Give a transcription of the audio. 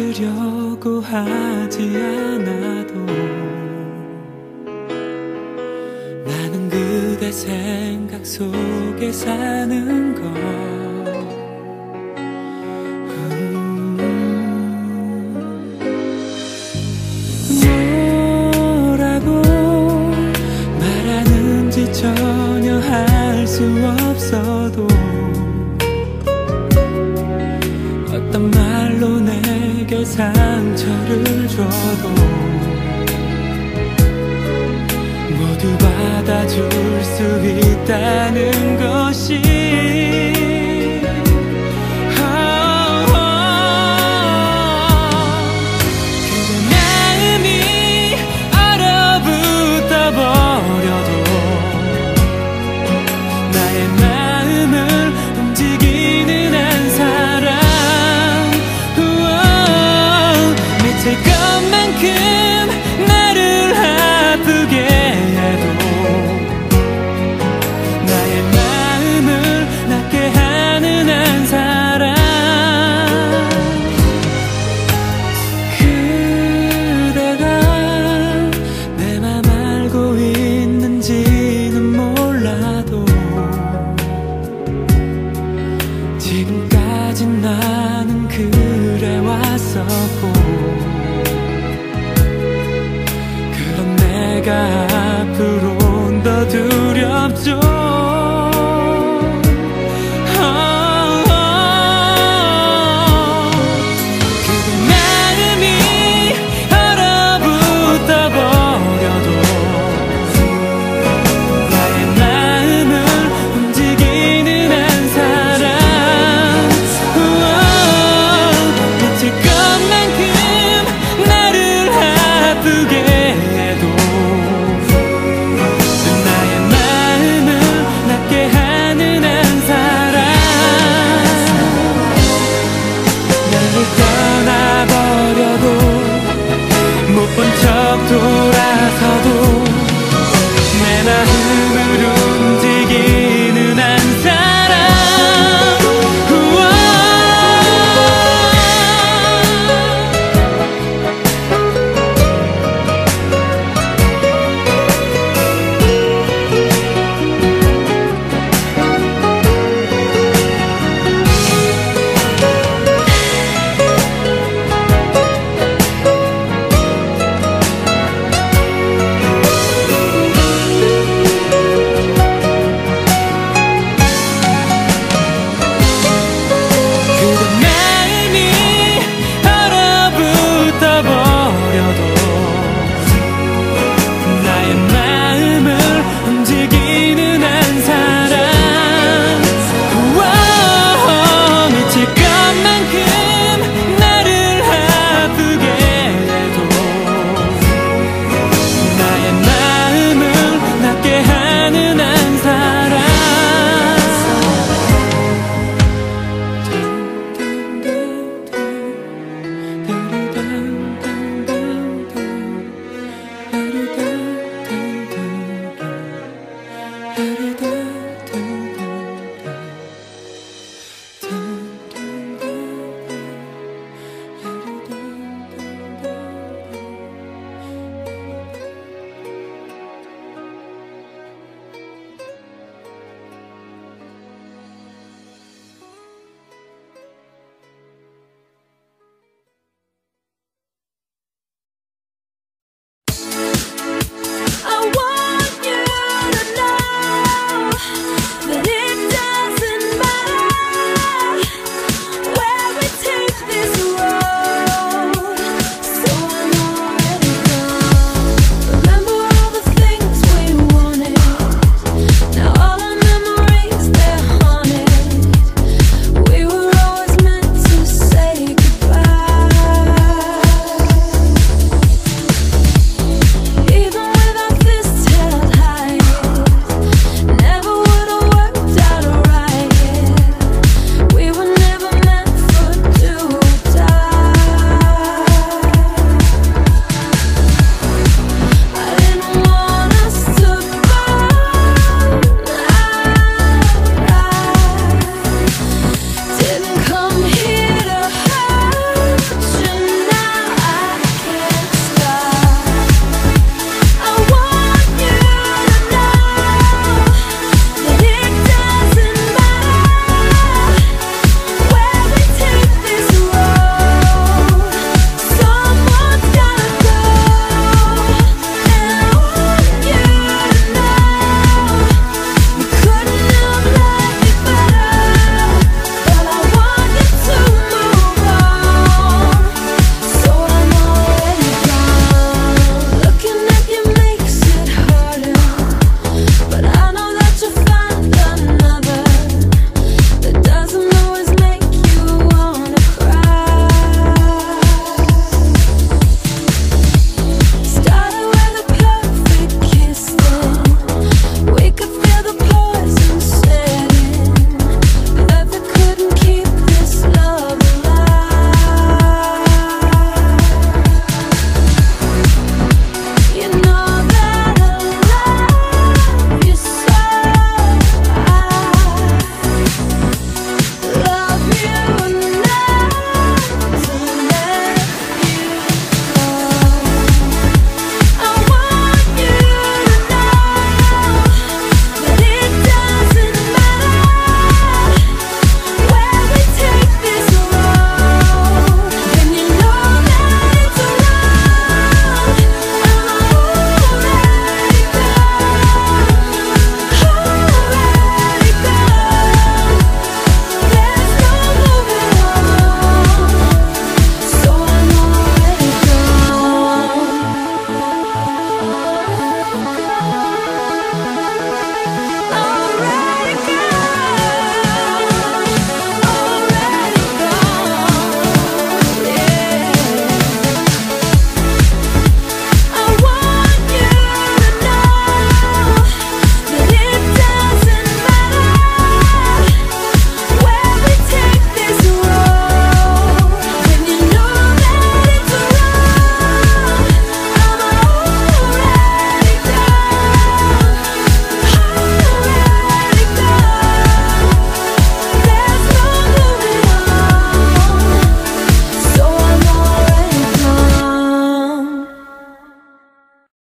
찾으려고 하지 않아도 나는 그대 생각 속에 사는 걸 뭐라고 말하는지 전혀 알 수 없어도 어떤 말로 내게 상처를 줘도 모두 받아줄 수 있다는 것이 그대 마음이 얼어붙어 버려도 나의 마음을 움직이는 한 사람 될 것만큼 나를 아프게 해도 나의 마음을 낫게 하는 한 사람 그대가 내 맘 알고 있는지는 몰라도 지금까지 나는 그래 왔었고 앞으로는 더 두렵죠. 그대 마음이 얼어붙어 버려도 나의 마음을 움직이는 한 사람 미칠 것만큼 나를 아프게 본 척 돌아서도